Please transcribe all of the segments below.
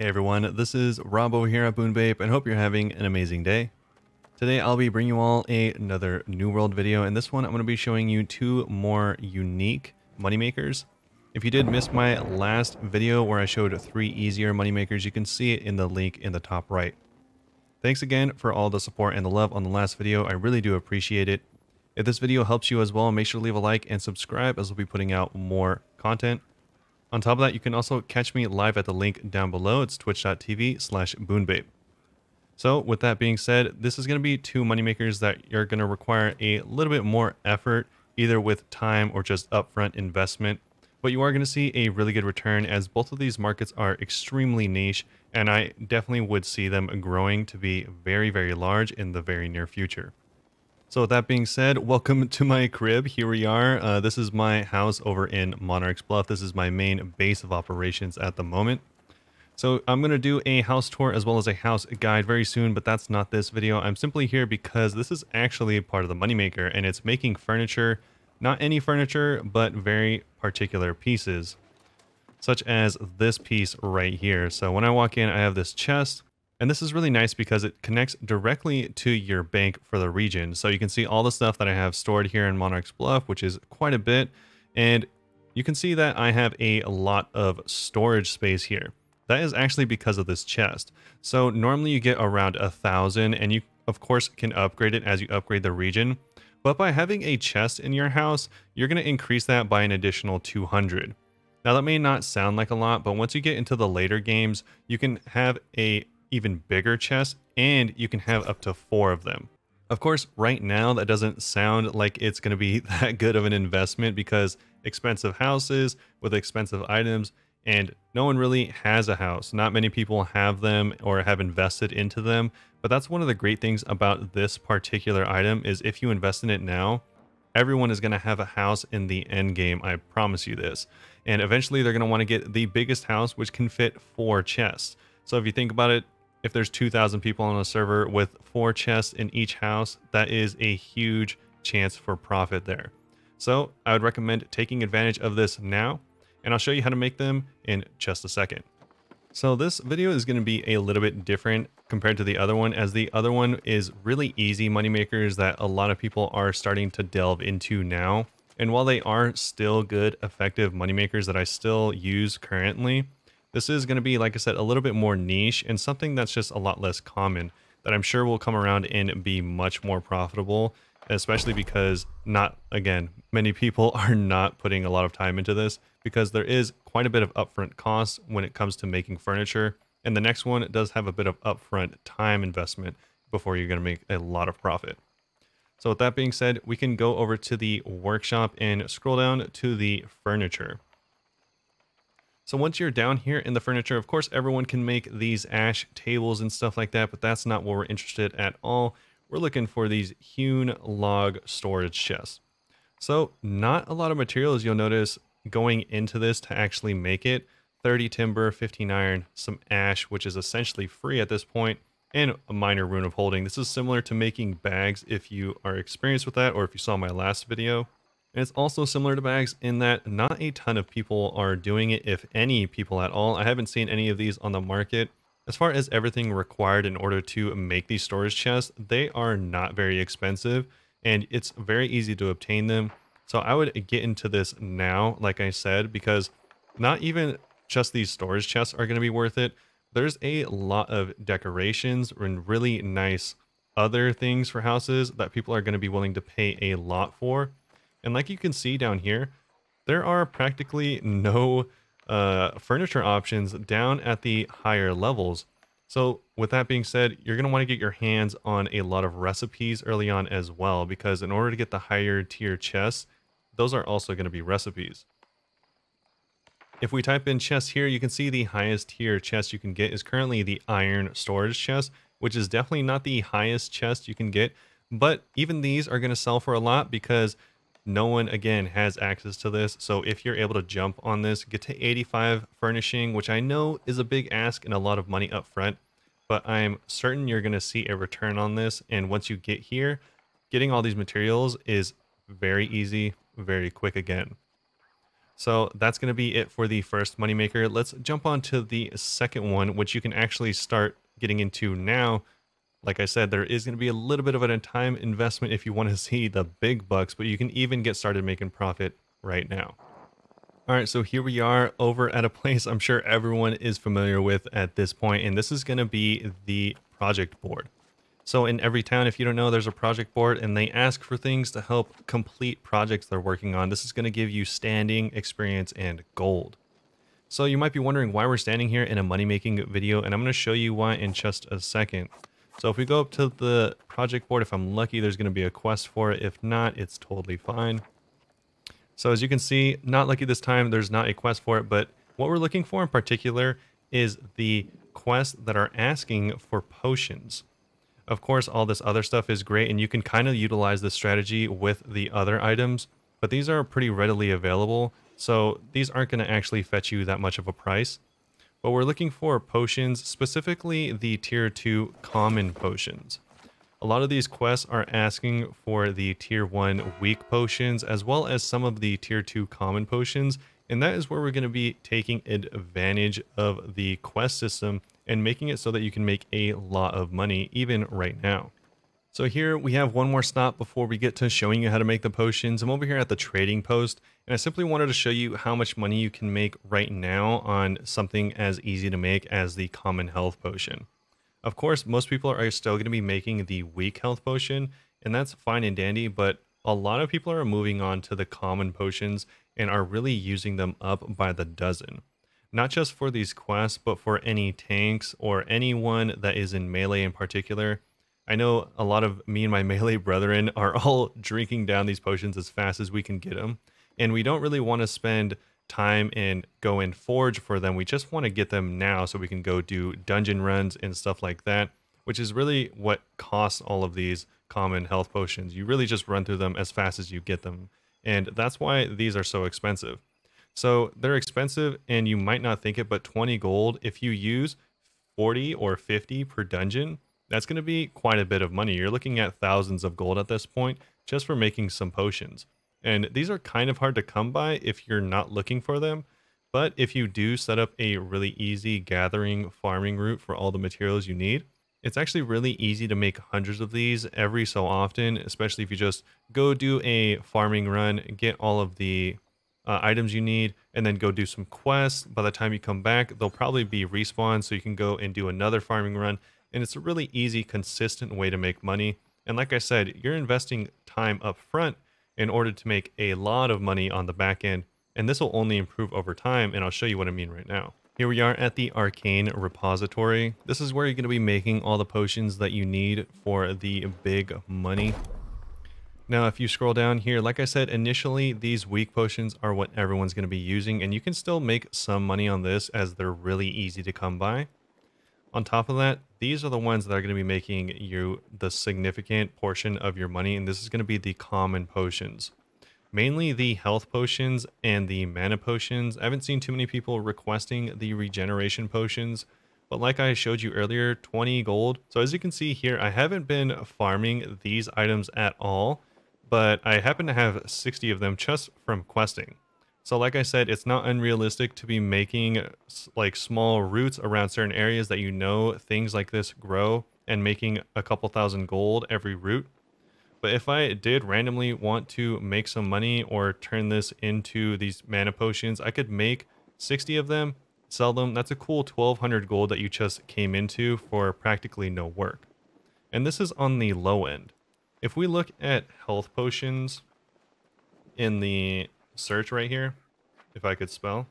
Hey everyone, this is Robbo here at BuneBape and hope you're having an amazing day. Today I'll be bringing you all another New World video, and this one I'm going to be showing you two more unique moneymakers. If you did miss my last video where I showed three easier moneymakers, you can see it in the link in the top right. Thanks again for all the support and the love on the last video, I really do appreciate it. If this video helps you as well, make sure to leave a like and subscribe as we'll be putting out more content. On top of that, you can also catch me live at the link down below. It's twitch.tv/BuneBape. So with that being said, this is going to be two moneymakers that are going to require a little bit more effort, either with time or just upfront investment. But you are going to see a really good return as both of these markets are extremely niche, and I definitely would see them growing to be very, very large in the very near future. So with that being said, welcome to my crib. Here we are. This is my house over in Monarch's Bluff. This is my main base of operations at the moment. So I'm going to do a house tour as well as a house guide very soon, but that's not this video. I'm simply here because this is actually part of the moneymaker, and it's making furniture, not any furniture, but very particular pieces, such as this piece right here. So when I walk in, I have this chest. And this is really nice because it connects directly to your bank for the region. So you can see all the stuff that I have stored here in Monarch's Bluff, which is quite a bit. And you can see that I have a lot of storage space here. That is actually because of this chest. So normally you get around 1,000, and you of course can upgrade it as you upgrade the region. But by having a chest in your house, you're going to increase that by an additional 200. Now that may not sound like a lot, but once you get into the later games, you can have a even bigger chests, and you can have up to 4 of them. Of course, right now that doesn't sound like it's going to be that good of an investment because expensive houses with expensive items, and no one really has a house. Not many people have them or have invested into them, but that's one of the great things about this particular item is if you invest in it now, everyone is going to have a house in the end game, I promise you this. And eventually they're going to want to get the biggest house, which can fit 4 chests. So if you think about it, if there's 2,000 people on a server with 4 chests in each house, that is a huge chance for profit there. So I would recommend taking advantage of this now, and I'll show you how to make them in just a second. So this video is going to be a little bit different compared to the other one, as the other one is really easy moneymakers that a lot of people are starting to delve into now. And while they are still good, effective moneymakers that I still use currently, this is going to be, like I said, a little bit more niche and something that's just a lot less common that I'm sure will come around and be much more profitable, especially because many people are not putting a lot of time into this because there is quite a bit of upfront costs when it comes to making furniture. And the next one does have a bit of upfront time investment before you're going to make a lot of profit. So with that being said, we can go over to the workshop and scroll down to the furniture. So once you're down here in the furniture, of course, everyone can make these ash tables and stuff like that, but that's not what we're interested at all. We're looking for these hewn log storage chests. So not a lot of materials you'll notice going into this to actually make it. 30 timber, 15 iron, some ash, which is essentially free at this point, and a minor rune of holding. This is similar to making bags if you are experienced with that or if you saw my last video. And it's also similar to bags in that not a ton of people are doing it, if any people at all. I haven't seen any of these on the market. As far as everything required in order to make these storage chests, they are not very expensive and it's very easy to obtain them. So I would get into this now, like I said, because not even just these storage chests are going to be worth it. There's a lot of decorations and really nice other things for houses that people are going to be willing to pay a lot for. And like you can see down here, there are practically no furniture options down at the higher levels. So with that being said, you're going to want to get your hands on a lot of recipes early on as well, because in order to get the higher tier chests, those are also going to be recipes. If we type in chests here, you can see the highest tier chest you can get is currently the iron storage chest, which is definitely not the highest chest you can get. But even these are going to sell for a lot because no one, again, has access to this. So if you're able to jump on this, get to 85 furnishing, which I know is a big ask and a lot of money up front, but I'm certain you're going to see a return on this. And once you get here, getting all these materials is very easy, very quick again. So that's going to be it for the first moneymaker. Let's jump on to the second one, which you can actually start getting into now. Like I said, there is going to be a little bit of a time investment if you want to see the big bucks, but you can even get started making profit right now. All right, so here we are over at a place I'm sure everyone is familiar with at this point, and this is going to be the project board. So in every town, if you don't know, there's a project board, and they ask for things to help complete projects they're working on. This is going to give you standing, experience, and gold. So you might be wondering why we're standing here in a money-making video, and I'm going to show you why in just a second. So if we go up to the project board, if I'm lucky, there's going to be a quest for it. If not, it's totally fine. So as you can see, not lucky this time, there's not a quest for it, but what we're looking for in particular is the quests that are asking for potions. Of course, all this other stuff is great, and you can kind of utilize this strategy with the other items, but these are pretty readily available, so these aren't going to actually fetch you that much of a price. But we're looking for potions, specifically the tier 2 common potions. A lot of these quests are asking for the tier 1 weak potions, as well as some of the tier 2 common potions, and that is where we're going to be taking advantage of the quest system and making it so that you can make a lot of money even right now. So here we have one more stop before we get to showing you how to make the potions. I'm over here at the trading post, and I simply wanted to show you how much money you can make right now on something as easy to make as the common health potion. Of course, most people are still going to be making the weak health potion, and that's fine and dandy, but a lot of people are moving on to the common potions and are really using them up by the dozen. Not just for these quests, but for any tanks or anyone that is in melee in particular. I know a lot of me and my melee brethren are all drinking down these potions as fast as we can get them. And we don't really want to spend time and go and forge for them. We just want to get them now so we can go do dungeon runs and stuff like that, which is really what costs all of these common health potions. You really just run through them as fast as you get them. And that's why these are so expensive. So they're expensive and you might not think it, but 20 gold, if you use 40 or 50 per dungeon, that's going to be quite a bit of money. You're looking at thousands of gold at this point just for making some potions. And these are kind of hard to come by if you're not looking for them. But if you do set up a really easy gathering farming route for all the materials you need, it's actually really easy to make hundreds of these every so often, especially if you just go do a farming run, get all of the items you need, and then go do some quests. By the time you come back, they'll probably be respawned, so you can go and do another farming run. And it's a really easy, consistent way to make money. And like I said, you're investing time up front in order to make a lot of money on the back end, and this will only improve over time, and I'll show you what I mean right now. Here we are at the Arcane Repository. This is where you're going to be making all the potions that you need for the big money. Now, if you scroll down here, like I said, initially, these weak potions are what everyone's going to be using, and you can still make some money on this as they're really easy to come by. On top of that, these are the ones that are going to be making you the significant portion of your money, and this is going to be the common potions. Mainly the health potions and the mana potions. I haven't seen too many people requesting the regeneration potions, but like I showed you earlier, 20 gold. So as you can see here, I haven't been farming these items at all, but I happen to have 60 of them just from questing. So like I said, it's not unrealistic to be making like small routes around certain areas that you know things like this grow and making a couple thousand gold every route. But if I did randomly want to make some money or turn this into these mana potions, I could make 60 of them, sell them. That's a cool 1,200 gold that you just came into for practically no work. And this is on the low end. If we look at health potions in the search right here, if I could spell,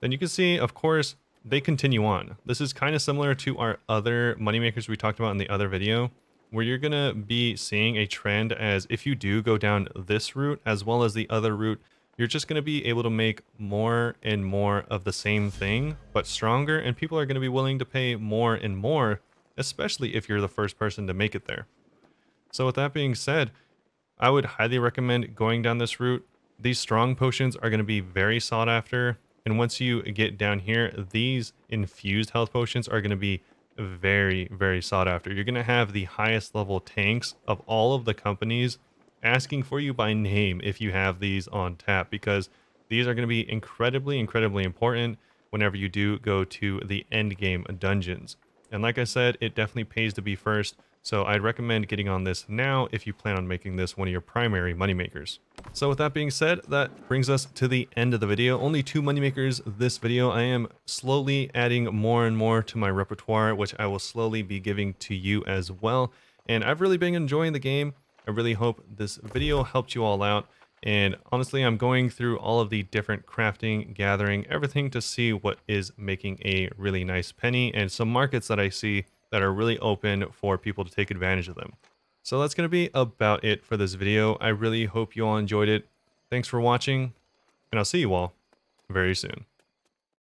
then you can see, of course, they continue on. This is kind of similar to our other moneymakers we talked about in the other video, where you're going to be seeing a trend as if you do go down this route as well as the other route, you're just going to be able to make more and more of the same thing, but stronger, and people are going to be willing to pay more and more, especially if you're the first person to make it there. So with that being said, I would highly recommend going down this route. These strong potions are going to be very sought after. And once you get down here, these infused health potions are going to be very, very sought after. You're going to have the highest level tanks of all of the companies asking for you by name if you have these on tap, because these are going to be incredibly, incredibly important whenever you do go to the end game dungeons. And like I said, it definitely pays to be first. So I'd recommend getting on this now if you plan on making this one of your primary moneymakers. So with that being said, that brings us to the end of the video. Only 2 moneymakers this video. I am slowly adding more and more to my repertoire, which I will slowly be giving to you as well. And I've really been enjoying the game. I really hope this video helped you all out. And honestly, I'm going through all of the different crafting, gathering, everything to see what is making a really nice penny and some markets that I see that are really open for people to take advantage of them. So that's going to be about it for this video. I really hope you all enjoyed it. Thanks for watching, and I'll see you all very soon.